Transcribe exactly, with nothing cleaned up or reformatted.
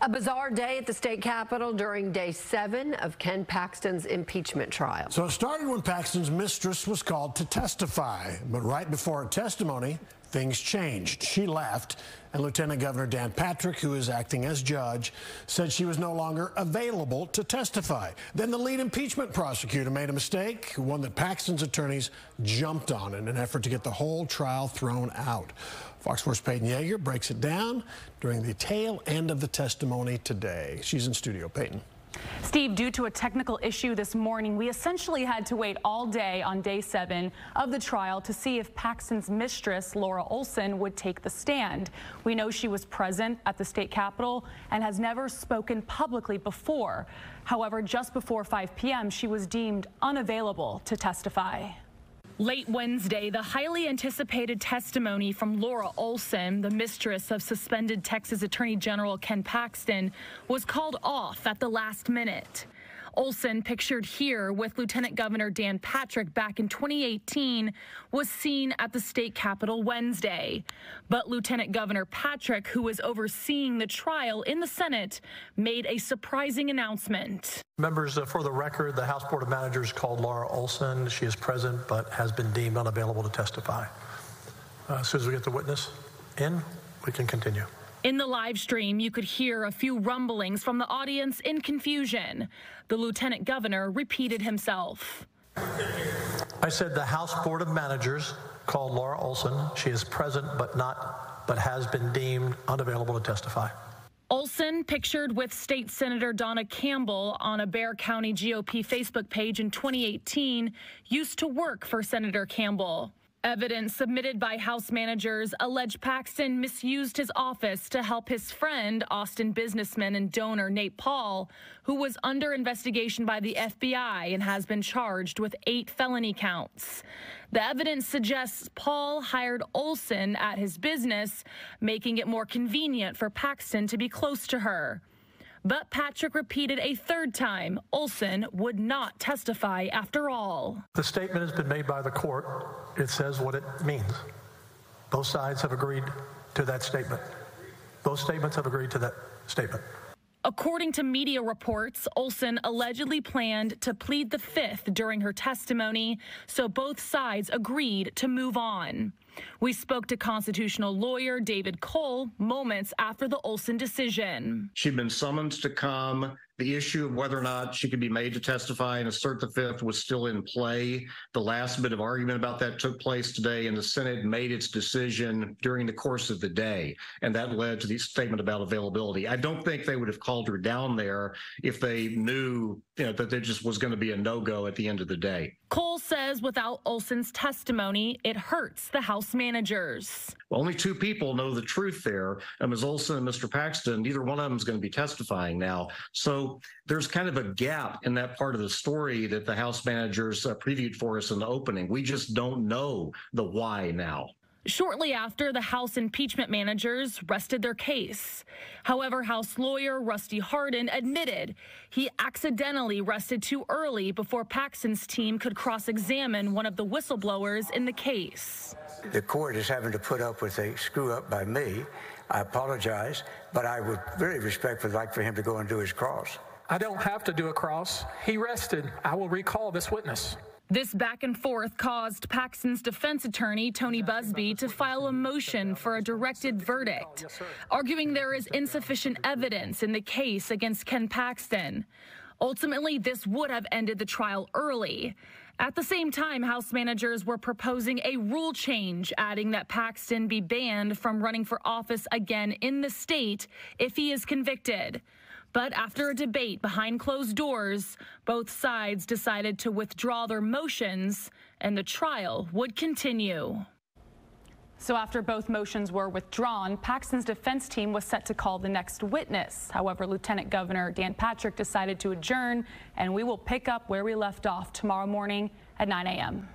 A bizarre day at the state capitol during day seven of Ken Paxton's impeachment trial. So it started when Paxton's mistress was called to testify, but right before her testimony, things changed. She left, and Lieutenant Governor Dan Patrick, who is acting as judge, said she was no longer available to testify. Then the lead impeachment prosecutor made a mistake, one that Paxton's attorneys jumped on in an effort to get the whole trial thrown out. Fox Sports' Peyton Yeager breaks it down during the tail end of the testimony today. She's in studio. Peyton. Steve, due to a technical issue this morning, we essentially had to wait all day on day seven of the trial to see if Paxton's mistress, Laura Olson, would take the stand. We know she was present at the state capitol and has never spoken publicly before. However, just before five p m, she was deemed unavailable to testify. Late Wednesday, the highly anticipated testimony from Laura Olson, the mistress of suspended Texas Attorney General Ken Paxton, was called off at the last minute. Olson, pictured here with Lieutenant Governor Dan Patrick back in twenty eighteen, was seen at the state capitol Wednesday. But Lieutenant Governor Patrick, who was overseeing the trial in the Senate, made a surprising announcement. Members, uh, for the record, the House Board of Managers called Laura Olson. She is present but has been deemed unavailable to testify. Uh, as soon as we get the witness in, we can continue. In the live stream, you could hear a few rumblings from the audience in confusion. The lieutenant governor repeated himself. I said the House Board of Managers called Laura Olson. She is present but not, but has been deemed unavailable to testify. Olson, pictured with State Senator Donna Campbell on a Bexar County G O P Facebook page in twenty eighteen, used to work for Senator Campbell. Evidence submitted by House managers alleged Paxton misused his office to help his friend, Austin businessman and donor Nate Paul, who was under investigation by the F B I and has been charged with eight felony counts. The evidence suggests Paul hired Olson at his business, making it more convenient for Paxton to be close to her. But Patrick repeated a third time Olson would not testify after all. The statement has been made by the court. It says what it means. Both sides have agreed to that statement. Both statements have agreed to that statement. According to media reports, Olson allegedly planned to plead the fifth during her testimony, so both sides agreed to move on. We spoke to constitutional lawyer David Cole moments after the Olson decision. She'd been summoned to come. The issue of whether or not she could be made to testify and assert the fifth was still in play. The last bit of argument about that took place today, and the Senate made its decision during the course of the day, and that led to the statement about availability. I don't think they would have called her down there if they knew, you know, that there just was going to be a no-go at the end of the day. Cole says without Olson's testimony, it hurts the House managers. Well, only two people know the truth there, and Miz Olson and Mister Paxton. Neither one of them is going to be testifying now. So there's kind of a gap in that part of the story that the House managers uh, previewed for us in the opening. We just don't know the why now. Shortly after, the House impeachment managers rested their case. However, House lawyer Rusty Hardin admitted he accidentally rested too early before Paxton's team could cross-examine one of the whistleblowers in the case. The court is having to put up with a screw-up by me. I apologize, but I would very respectfully like for him to go and do his cross. I don't have to do a cross. He rested. I will recall this witness. This back and forth caused Paxton's defense attorney, Tony Busby, to file a motion for a directed verdict, arguing there is insufficient evidence in the case against Ken Paxton. Ultimately, this would have ended the trial early. At the same time, House managers were proposing a rule change, adding that Paxton be banned from running for office again in the state if he is convicted. But after a debate behind closed doors, both sides decided to withdraw their motions, and the trial would continue. So after both motions were withdrawn, Paxton's defense team was set to call the next witness. However, Lieutenant Governor Dan Patrick decided to adjourn, and we will pick up where we left off tomorrow morning at nine a m